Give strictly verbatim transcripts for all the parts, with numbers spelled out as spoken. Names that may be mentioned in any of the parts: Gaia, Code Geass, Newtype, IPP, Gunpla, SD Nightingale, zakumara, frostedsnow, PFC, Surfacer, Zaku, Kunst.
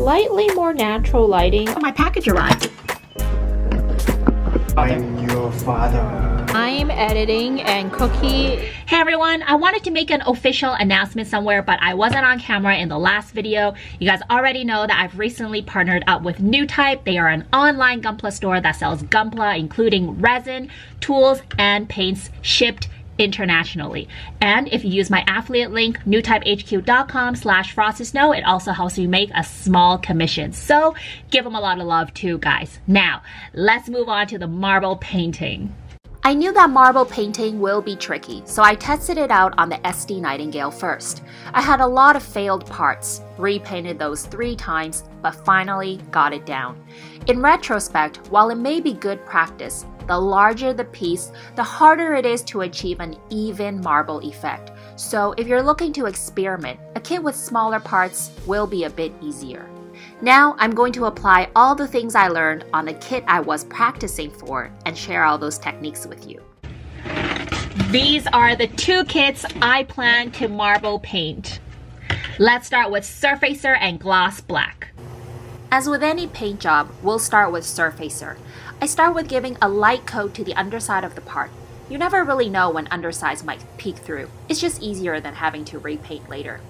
slightly more natural lighting. Oh, my package arrived. I'm your father. I'm editing and Cookie. Hey everyone, I wanted to make an official announcement somewhere, but I wasn't on camera in the last video. You guys already know that I've recently partnered up with Newtype. They are an online Gunpla store that sells Gunpla, including resin, tools, and paints shipped internationally. And if you use my affiliate link, newtype h q dot com slash frostedsnow, it also helps you make a small commission. So give them a lot of love too, guys. Now, let's move on to the marble painting. I knew that marble painting will be tricky, so I tested it out on the S D Nightingale first. I had a lot of failed parts, repainted those three times, but finally got it down. In retrospect, while it may be good practice, the larger the piece, the harder it is to achieve an even marble effect. So if you're looking to experiment, a kit with smaller parts will be a bit easier. Now I'm going to apply all the things I learned on the kit I was practicing for and share all those techniques with you. These are the two kits I plan to marble paint. Let's start with Surfacer and Gloss Black. As with any paint job, we'll start with Surfacer. I start with giving a light coat to the underside of the part. You never really know when undersides might peek through. It's just easier than having to repaint later.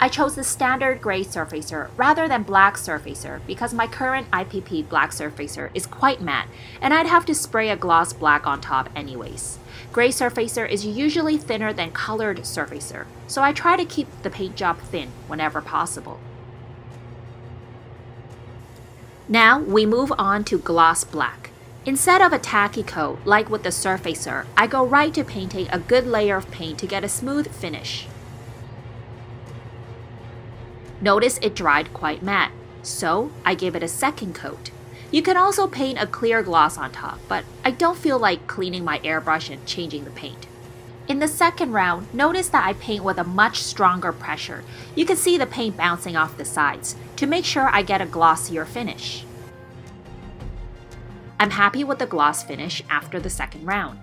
I chose the standard gray Surfacer rather than black Surfacer because my current I P P black Surfacer is quite matte and I'd have to spray a gloss black on top anyways. Gray Surfacer is usually thinner than colored Surfacer, so I try to keep the paint job thin whenever possible. Now we move on to gloss black. Instead of a tacky coat like with the Surfacer, I go right to painting a good layer of paint to get a smooth finish. Notice it dried quite matte, so I give it a second coat. You can also paint a clear gloss on top, but I don't feel like cleaning my airbrush and changing the paint. In the second round, notice that I paint with a much stronger pressure. You can see the paint bouncing off the sides to make sure I get a glossier finish. I'm happy with the gloss finish after the second round.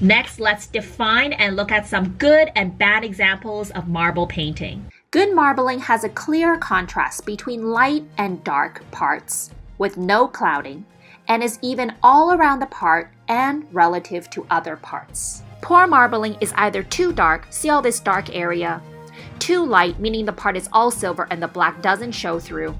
Next, let's define and look at some good and bad examples of marble painting. Good marbling has a clear contrast between light and dark parts with no clouding and is even all around the part and relative to other parts. Poor marbling is either too dark, see all this dark area, too light, meaning the part is all silver and the black doesn't show through,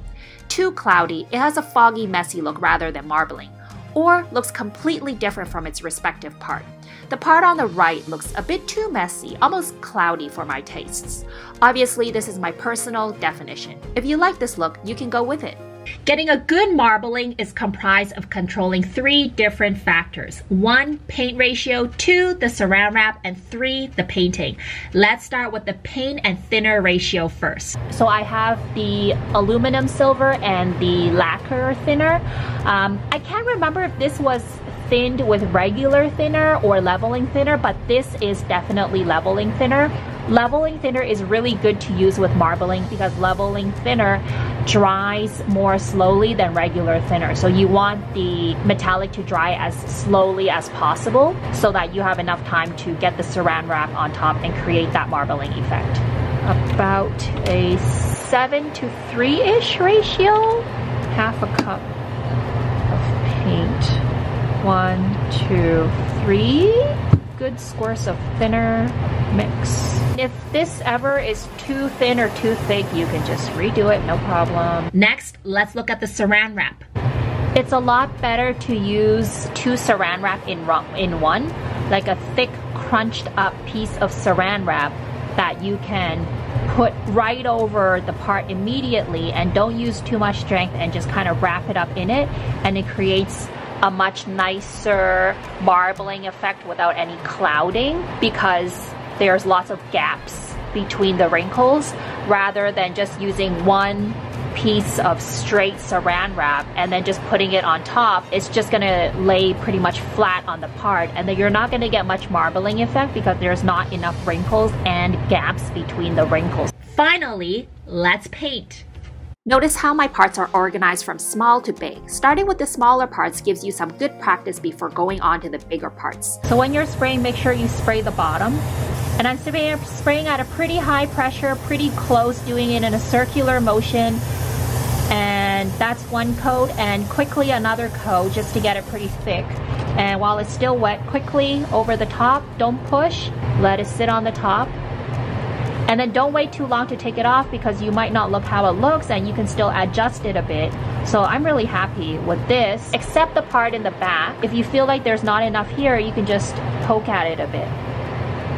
too cloudy, it has a foggy, messy look rather than marbling, or looks completely different from its respective part. The part on the right looks a bit too messy, almost cloudy for my tastes. Obviously, this is my personal definition. If you like this look, you can go with it. Getting a good marbling is comprised of controlling three different factors. One, paint ratio, two, the saran wrap, and three, the painting. Let's start with the paint and thinner ratio first. So I have the aluminum silver and the lacquer thinner. Um, I can't remember if this was thinned with regular thinner or leveling thinner, but this is definitely leveling thinner. Leveling thinner is really good to use with marbling because leveling thinner dries more slowly than regular thinner. So you want the metallic to dry as slowly as possible so that you have enough time to get the saran wrap on top and create that marbling effect. About a seven to three-ish ratio, half a cup of paint. One, two, three. Good squares of thinner mix. If this ever is too thin or too thick, you can just redo it, no problem. Next, let's look at the saran wrap. It's a lot better to use two saran wrap in, in one, like a thick, crunched up piece of saran wrap that you can put right over the part immediately and don't use too much strength and just kind of wrap it up in it, and it creates a much nicer marbling effect without any clouding because there's lots of gaps between the wrinkles rather than just using one piece of straight saran wrap and then just putting it on top. It's just gonna lay pretty much flat on the part and then you're not gonna get much marbling effect because there's not enough wrinkles and gaps between the wrinkles. Finally, let's paint. Notice how my parts are organized from small to big. Starting with the smaller parts gives you some good practice before going on to the bigger parts. So when you're spraying, make sure you spray the bottom. And I'm spraying at a pretty high pressure, pretty close, doing it in a circular motion. And that's one coat, and quickly another coat just to get it pretty thick. And while it's still wet, quickly over the top, don't push, let it sit on the top. And then don't wait too long to take it off, because you might not love how it looks and you can still adjust it a bit. So I'm really happy with this, except the part in the back. If you feel like there's not enough here, you can just poke at it a bit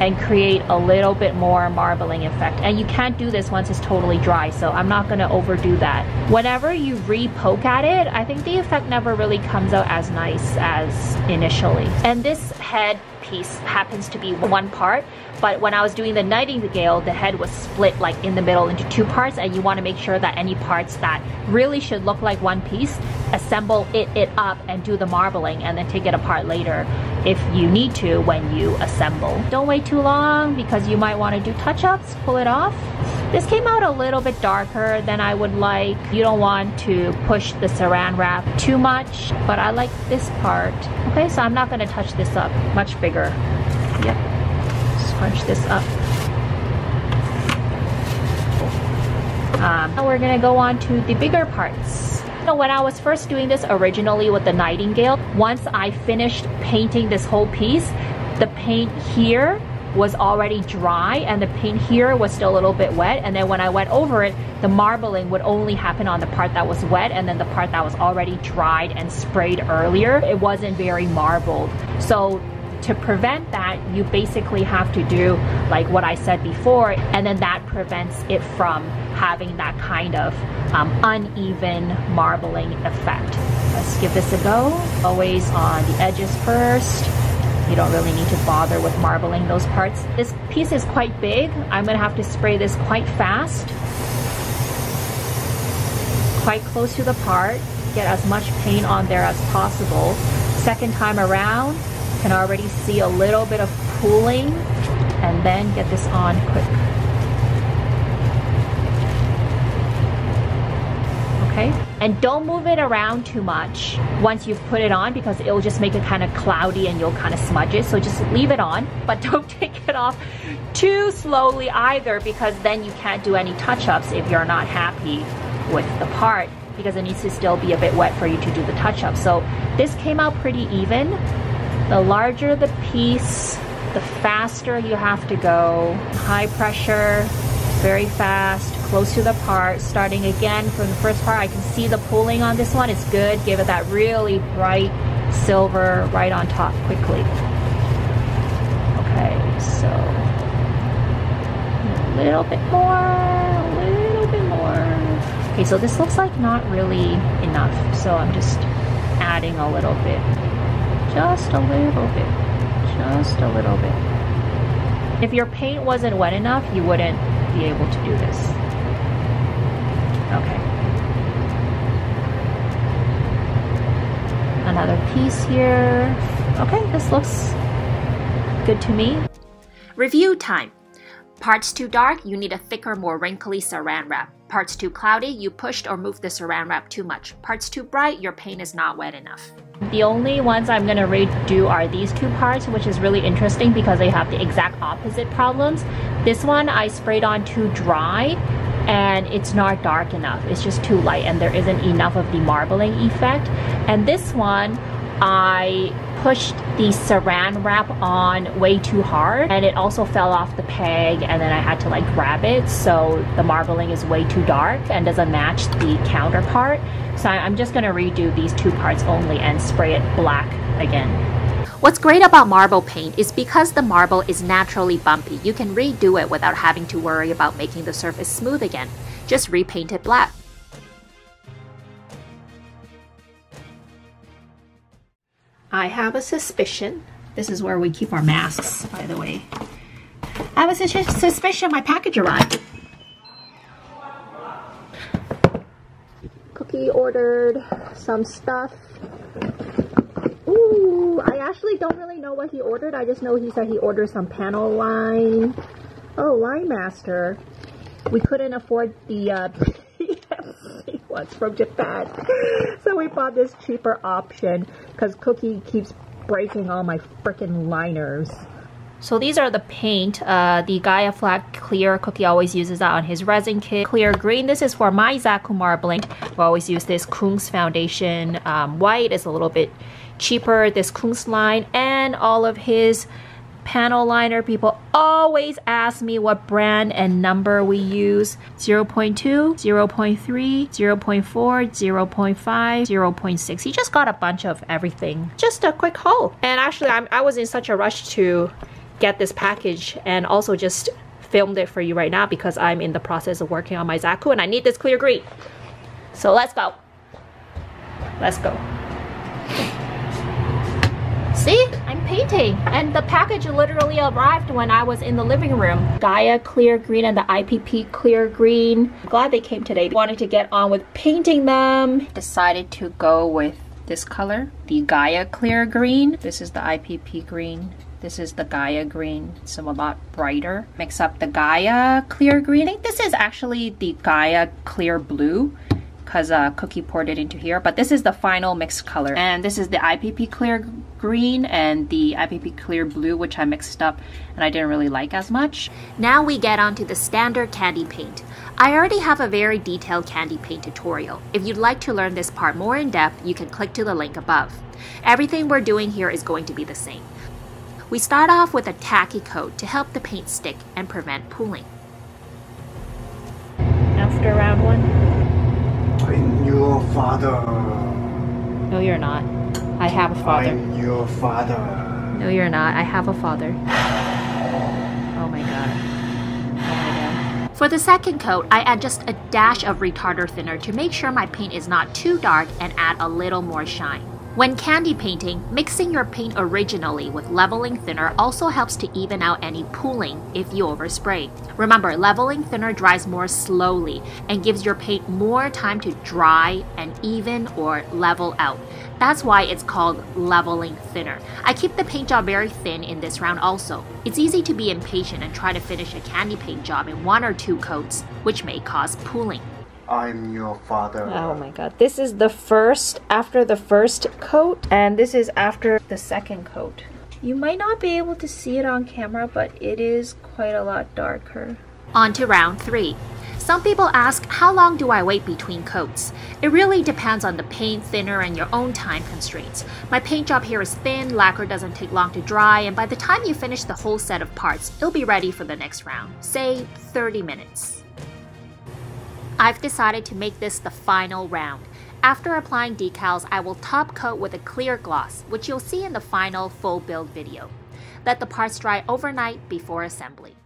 and create a little bit more marbling effect. And you can't do this once it's totally dry, so I'm not gonna overdo that. Whenever you re-poke at it, I think the effect never really comes out as nice as initially. And this head piece happens to be one part, but when I was doing the Nightingale, the head was split like in the middle into two parts, and you want to make sure that any parts that really should look like one piece, assemble it, it up and do the marbling, and then take it apart later if you need to when you assemble. Don't wait too long because you might want to do touch-ups, pull it off. This came out a little bit darker than I would like. You don't want to push the saran wrap too much, but I like this part. Okay, so I'm not gonna touch this up, much bigger. Yep, scrunch this up. Um, now we're gonna go on to the bigger parts. So when I was first doing this originally with the Nightingale, once I finished painting this whole piece, the paint here was already dry and the paint here was still a little bit wet, and then when I went over it, the marbling would only happen on the part that was wet, and then the part that was already dried and sprayed earlier, it wasn't very marbled. So to prevent that, you basically have to do like what I said before, and then that prevents it from having that kind of um, uneven marbling effect. Let's give this a go. Always on the edges first. You don't really need to bother with marbling those parts. This piece is quite big. I'm gonna have to spray this quite fast, quite close to the part. Get as much paint on there as possible. Second time around, can already see a little bit of pooling, and then get this on quick. Okay. And don't move it around too much once you've put it on, because it'll just make it kind of cloudy and you'll kind of smudge it. So just leave it on, but don't take it off too slowly either, because then you can't do any touch-ups if you're not happy with the part, because it needs to still be a bit wet for you to do the touch-up. So this came out pretty even. The larger the piece, the faster you have to go. High pressure, very fast, close to the part. Starting again from the first part, I can see the pooling on this one. It's good. Give it that really bright silver right on top quickly. Okay, so a little bit more, a little bit more. Okay, so this looks like not really enough, so I'm just adding a little bit. Just a little bit. Just a little bit. If your paint wasn't wet enough, you wouldn't be able to do this. Okay. Another piece here. Okay, this looks good to me. Review time. Parts too dark, you need a thicker, more wrinkly saran wrap. Parts too cloudy, you pushed or moved the saran wrap too much. Parts too bright, your paint is not wet enough. The only ones I'm going to redo are these two parts, which is really interesting because they have the exact opposite problems. This one I sprayed on too dry and it's not dark enough. It's just too light and there isn't enough of the marbling effect. And this one I pushed the saran wrap on way too hard and it also fell off the peg, and then I had to like grab it, so the marbling is way too dark and doesn't match the counterpart. So I'm just going to redo these two parts only and spray it black again. What's great about marble paint is because the marble is naturally bumpy, you can redo it without having to worry about making the surface smooth again. Just repaint it black. I have a suspicion, this is where we keep our masks, by the way. I have a suspicion my package arrived. Cookie ordered some stuff. Ooh, I actually don't really know what he ordered. I just know he said he ordered some panel line. Oh, Line Master. We couldn't afford the uh, P F C ones from Japan. So we bought this cheaper option because Cookie keeps breaking all my frickin' liners. So these are the paint. Uh, the Gaia flag clear, Cookie always uses that on his resin kit. Clear green, this is for my Zakumara blank. We always use this Kunst foundation um, white. It's a little bit cheaper, this Kunst line. And all of his panel liner, people always ask me what brand and number we use. Zero point two, zero point three, zero point four, zero point five, zero point six. He just got a bunch of everything. Just a quick haul. And actually I'm, I was in such a rush to get this package and also just filmed it for you right now because I'm in the process of working on my Zaku and I need this clear green. So let's go. Let's go. See, I'm painting, and the package literally arrived when I was in the living room. Gaia clear green and the I P P clear green. I'm glad they came today. Wanted to get on with painting them. Decided to go with this color, the Gaia clear green. This is the I P P green. This is the Gaia green. It's a lot brighter. Mix up the Gaia clear green. I think this is actually the Gaia clear blue, because uh, Cookie poured it into here, but this is the final mixed color. And this is the I P P clear green and the I P P clear blue, which I mixed up and I didn't really like as much. Now we get on to the standard candy paint. I already have a very detailed candy paint tutorial. If you'd like to learn this part more in depth, you can click to the link above. Everything we're doing here is going to be the same. We start off with a tacky coat to help the paint stick and prevent pooling. After round one. I'm your father. No, you're not. I have a father. I'm your father. No, you're not. I have a father. Oh my god. Oh my god. For the second coat, I add just a dash of retarder thinner to make sure my paint is not too dark and add a little more shine. When candy painting, mixing your paint originally with leveling thinner also helps to even out any pooling if you overspray. Remember, leveling thinner dries more slowly and gives your paint more time to dry and even or level out. That's why it's called leveling thinner. I keep the paint job very thin in this round also. It's easy to be impatient and try to finish a candy paint job in one or two coats, which may cause pooling. I'm your father. Oh my god. This is the first, after the first coat, and this is after the second coat. You might not be able to see it on camera, but it is quite a lot darker. On to round three. Some people ask, how long do I wait between coats? It really depends on the paint, thinner, and your own time constraints. My paint job here is thin, lacquer doesn't take long to dry, and by the time you finish the whole set of parts, it'll be ready for the next round, say thirty minutes. I've decided to make this the final round. After applying decals, I will top coat with a clear gloss, which you'll see in the final full build video. Let the parts dry overnight before assembly.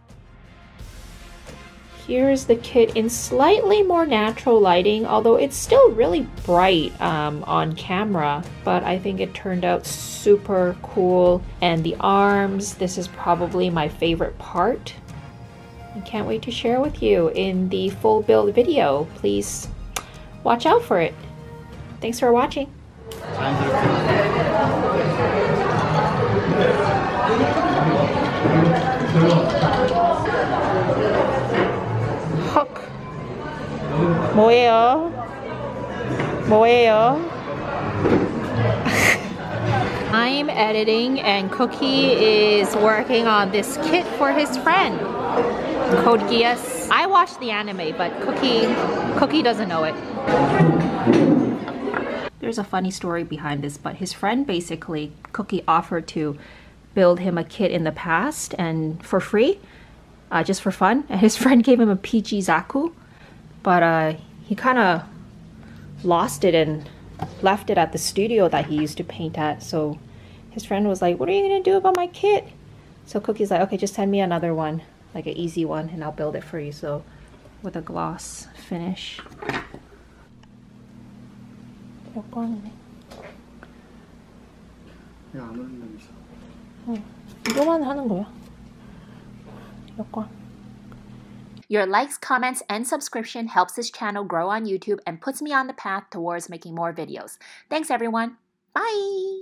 Here is the kit in slightly more natural lighting, although it's still really bright um, on camera, but I think it turned out super cool. And the arms, this is probably my favorite part. I can't wait to share with you in the full build video. Please watch out for it. Thanks for watching. Hook. 뭐예요? 뭐예요? I'm editing and Cookie is working on this kit for his friend. Code Geass. I watched the anime, but Cookie, Cookie doesn't know it. There's a funny story behind this, but his friend basically, Cookie offered to build him a kit in the past and for free, uh, just for fun. And his friend gave him a peachy Zaku, but uh, he kind of lost it and left it at the studio that he used to paint at. So his friend was like, "What are you gonna do about my kit?" So Cookie's like, "Okay, just send me another one, like an easy one, and I'll build it for you." So with a gloss finish. Your likes, comments, and subscription helps this channel grow on YouTube and puts me on the path towards making more videos. Thanks everyone. Bye!